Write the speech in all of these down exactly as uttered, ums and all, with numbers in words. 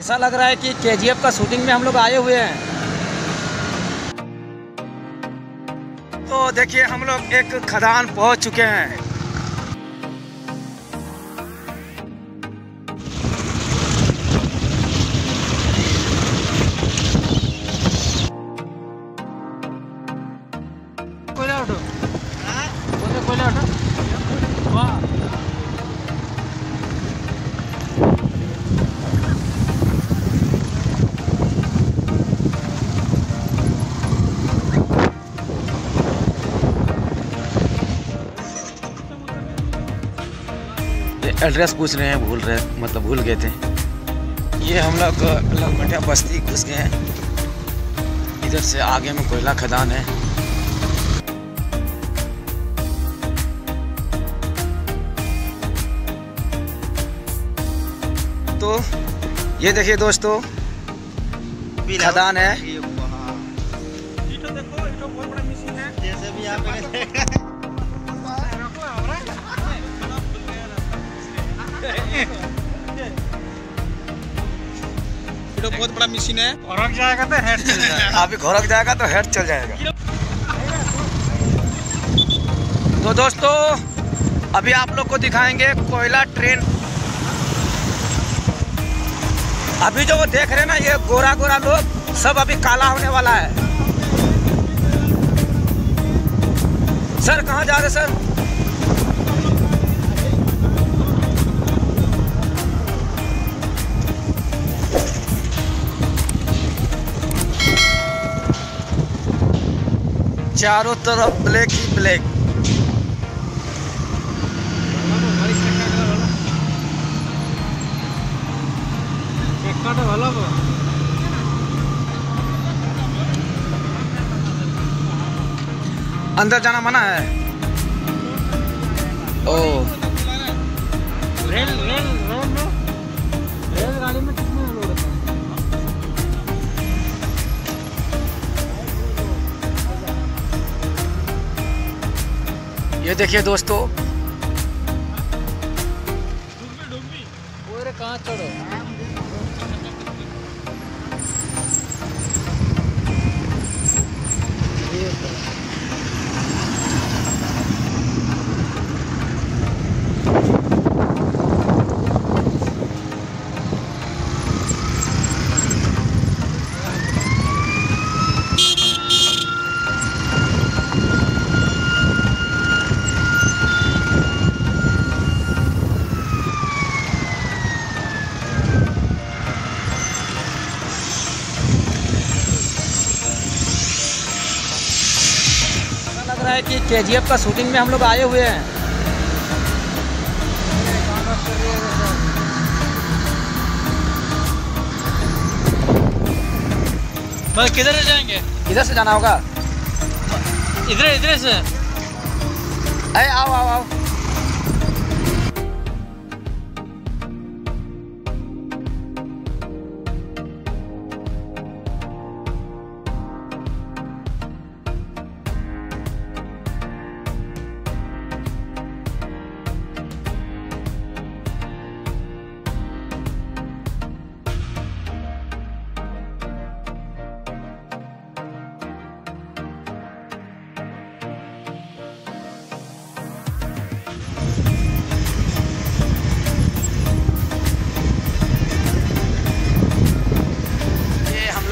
ऐसा लग रहा है कि केजीएफ का शूटिंग में हम लोग आए हुए हैं। तो देखिए हम लोग एक खदान पहुंच चुके हैं। कोयला ऑटो बोले कोयला ऑटो वाह एड्रेस पूछ रहे हैं, भूल रहे मतलब भूल गए थे। ये हम लोग लालमटिया बस्ती घुस गए हैं। इधर से आगे में कोयला खदान है। तो ये देखिए दोस्तों खदान है। तो बहुत बड़ा मशीन है। घोरक जाएगा तो हेड चल जाएगा। आप घोरक जाएगा तो हेड चल जाएगा। तो दोस्तों अभी आप लोग को दिखाएंगे कोयला ट्रेन। अभी जो वो देख रहे हैं ना, ये गोरा गोरा लोग सब अभी काला होने वाला है। सर कहाँ जा रहे सर? चारों तरफ ब्लैक ही ब्लैक। अंदर जाना मना है। ओ रेल रेल रेल में रेल गाड़ी में कितने लोग रहते हैं? ये देखिए दोस्तों कहाँ चढ़ो। कि केजीएफ का शूटिंग में हम लोग आए हुए हैं। बस किधर से जाएंगे? इधर से जाना होगा। इधर इधर से। अरे आओ आओ आओ।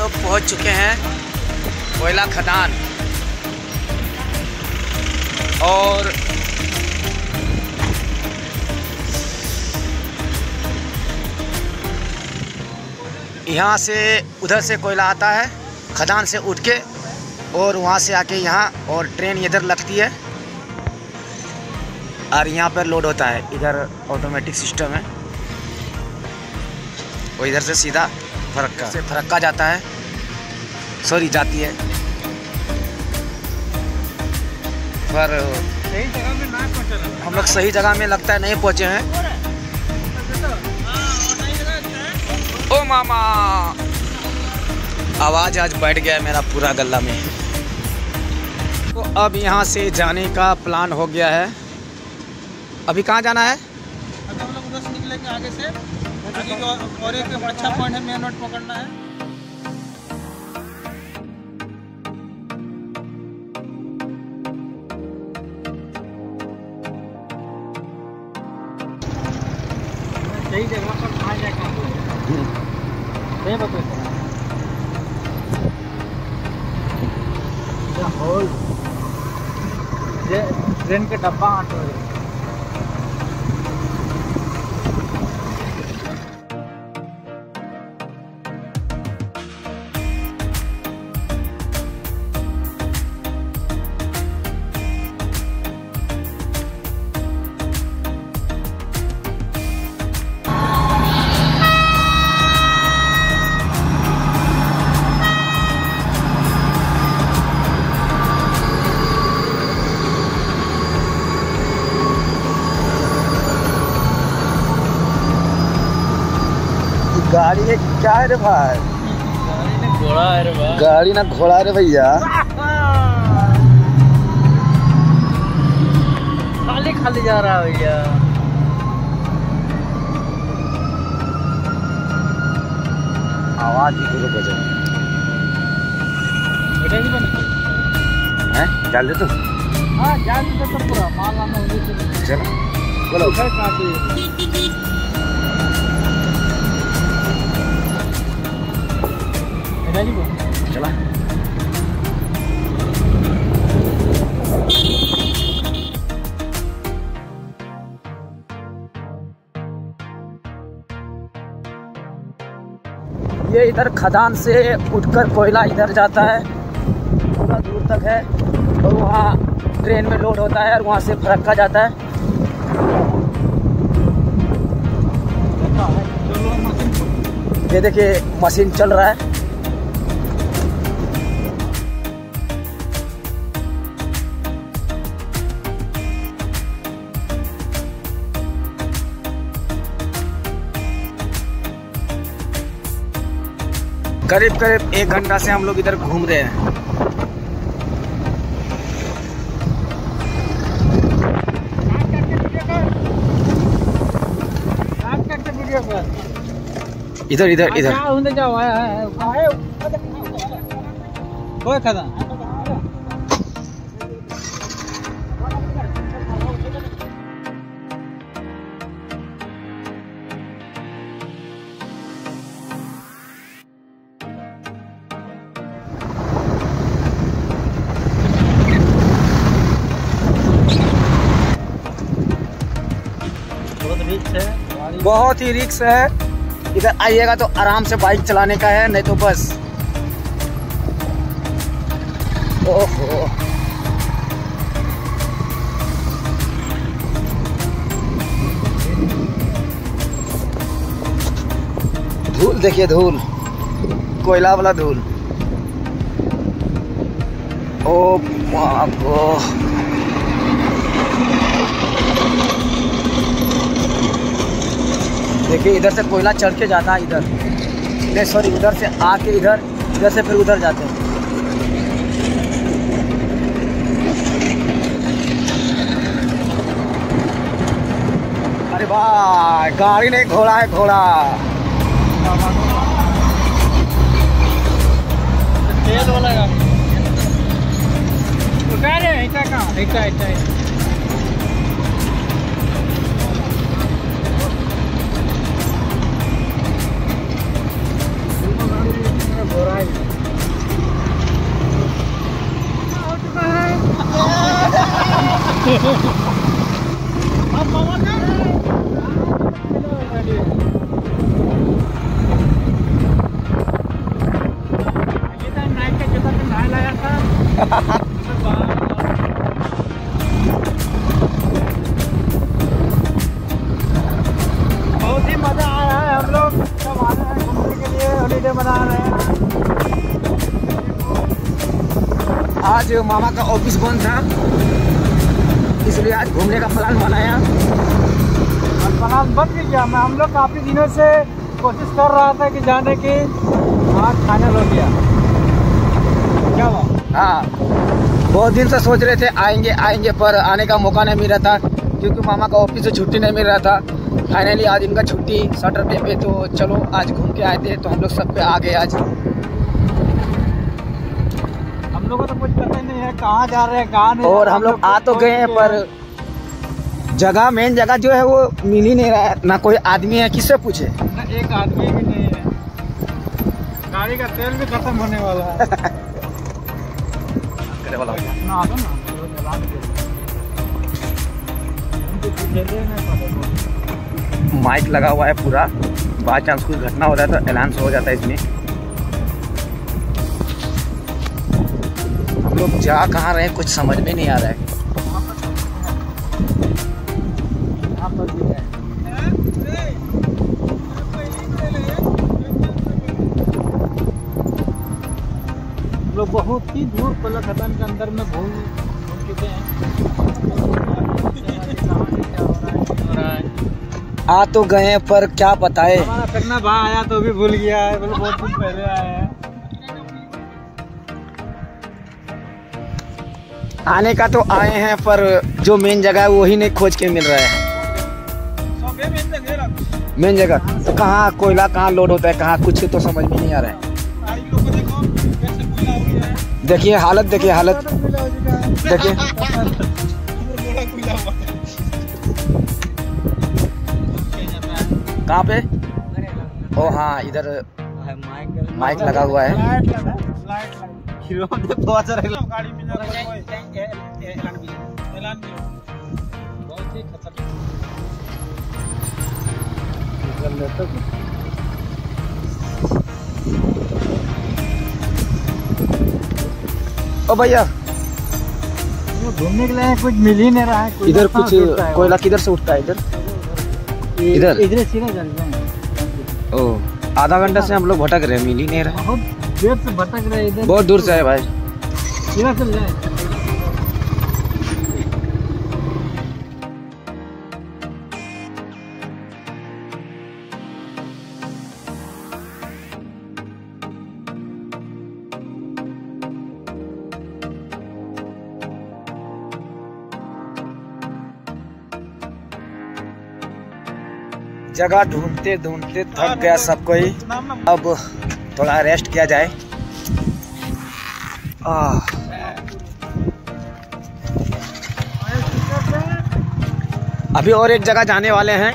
पहुंच चुके हैं कोयला खदान। और यहाँ से उधर से कोयला आता है खदान से उठ के, और वहाँ से आके यहाँ, और ट्रेन इधर लगती है और यहाँ पर लोड होता है। इधर ऑटोमेटिक सिस्टम है। और इधर से सीधा फरक्का से फरक्का जाता है, सॉरी जाती है। पर सही जगह में ना पहुंचे, हम लोग सही जगह में लगता है नहीं पहुंचे हैं। ओ मामा आवाज आज बैठ गया है मेरा पूरा गला में। तो अब यहाँ से जाने का प्लान हो गया है। अभी कहाँ जाना है? अभी हम लोग उधर से निकलेंगे आगे से। आगे जो और एक अच्छा पॉइंट है मेन रोड पकड़ना है। सही जगह पर कहाँ जाए काम नहीं बताओ हॉल ट्रेन के डब्बा आटो गाड़ी है क्या है रे भाई? गाड़ी ना घोड़ा है रे भाई। गाड़ी ना घोड़ा है रे भैया। खाली खाली जा रहा है भैया। आवाज ही पूरा बजा। बेटा ही बनी। हैं? जाल दे तो। हाँ जाल दे तो पूरा माल लाना होगा। चलो बोलो क्या काफी। चला ये इधर खदान से उठकर कोयला इधर जाता है थोड़ा दूर तक है और वहाँ ट्रेन में लोड होता है और वहाँ से फरक्का जाता है। ये देखिए मशीन चल रहा है। करीब करीब एक घंटा से हम लोग इधर घूम रहे हैं। इधर इधर इधर है बहुत ही रिक्स है। इधर आइएगा तो आराम से बाइक चलाने का है, नहीं तो बस। ओहो धूल देखिए, धूल कोयला वाला धूल। ओ मां देखिए इधर से कोयला चढ़ के जाता है, इधर नहीं सॉरी उधर से आके इधर इधर से फिर उधर जाते हैं। अरे भाई गाड़ी नहीं घोड़ा है, घोड़ा तेल वाला गाड़ी आज मामा का ऑफिस बंद था, इसलिए आज घूमने का प्लान बनाया और प्लान बन भी गया। मैं हम लोग काफ़ी दिनों से कोशिश कर रहा था कि जाने की, आज फाइनल हो गया। क्या हुआ? हाँ बहुत दिन से सोच रहे थे आएंगे आएंगे पर आने का मौका नहीं मिल रहा था, क्योंकि मामा का ऑफिस से छुट्टी नहीं मिल रहा था। फाइनली आज इनका छुट्टी सैटरडे पे, तो चलो आज घूम के आए थे तो हम लोग सब पे आ गए। आज हम लोगों को तो कुछ पता ही नहीं है कहाँ जा रहे हैं कहाँ नहीं, और हम लोग आ तो गए हैं पर जगह मेन जगह जो है वो मिल ही नहीं रहा है, ना कोई आदमी है किससे पूछे, ना एक आदमी भी नहीं है, गाड़ी का तेल भी खत्म होने वाला है। माइक लगा हुआ है पूरा, बाय चांस कोई घटना हो जाए तो ऐलान हो जाता है इसमें। हम लोग जा कहाँ रहे कुछ समझ में नहीं आ रहा है। हम लोग बहुत ही दूर पलखदान के अंदर में घूम घूम चुके हैं। आ तो गए पर क्या पता है, हमारा करना भाई आया तो भी भूल गया है, मतलब बहुत दिन पहले आया है। आने का तो आए हैं पर जो मेन जगह है वो ही नहीं खोज के मिल रहा है। मेन जगह तो कहाँ कोयला कहाँ लोड होता है कहाँ कुछ तो समझ में नहीं आ रहा है। देखिए हालत, देखिए हालत, देखिए कहाँ पे। ओ हाँ इधर माइक लगा हुआ है। ओ भैया घूमने के लिए कुछ मिल ही नहीं रहा है। इधर कुछ कोयला किधर से उठता है, इधर इधर इधर ओ आधा घंटा से हम लोग भटक रहे हैं, मिल ही नहीं रहा, बहुत देर से भटक रहे हैं, बहुत दूर से है भाई। सीधा चल जाए। जगह ढूंढते ढूंढते थक गया सब कोई, अब थोड़ा रेस्ट किया जाए। आ, अभी और एक जगह जाने वाले हैं,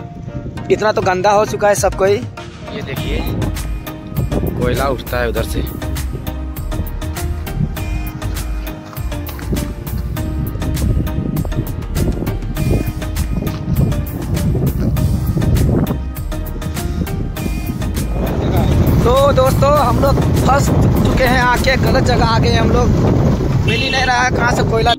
इतना तो गंदा हो चुका है सब कोई। ये देखिए कोयला उठता है उधर से। दोस्तों हम लोग फंस चुके हैं, आके गलत जगह आ गए हम लोग, मिल ही नहीं रहा है कहाँ से कोयला।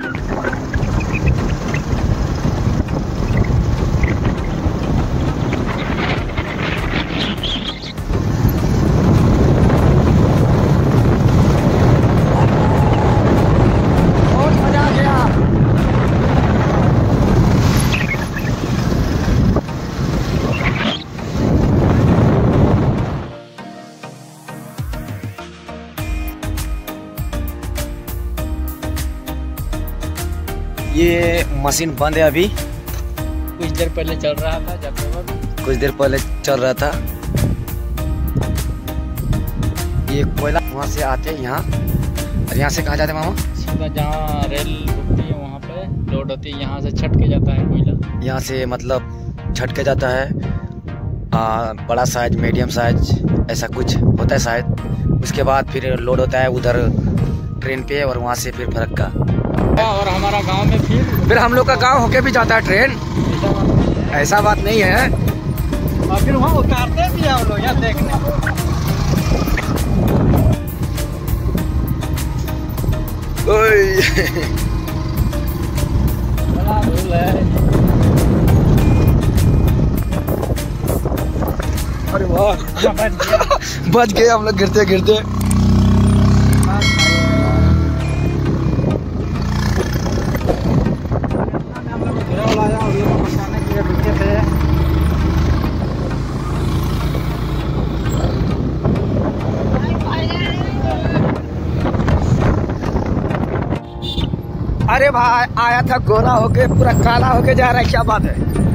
ये मशीन बंद है अभी, कुछ देर पहले चल रहा था जब तक कुछ देर पहले चल रहा था ये कोयला। वहाँ से आते हैं यहाँ, और यहाँ से कहाँ जाते हैं मामा? सीधा जहाँ रेल रुकती है वहाँ पे लोड होती है, यहाँ से छटके जाता है कोयला, यहाँ से मतलब छटके जाता है। आ, बड़ा साइज मीडियम साइज ऐसा कुछ होता है शायद, उसके बाद फिर लोड होता है उधर ट्रेन पे, और वहाँ से फिर फरक्का, और हमारा गांव में फिर फिर हम लोग का गांव होके भी जाता है ट्रेन। ऐसा बात नहीं है, और फिर वहाँ उतारते भी हम लोग यार देखने। बड़ा भूल है। अरे वाह बच गए हम लोग गिरते गिरते। अरे भाई आया था गोरा होके पूरा काला होके जा रहा है, क्या बात है।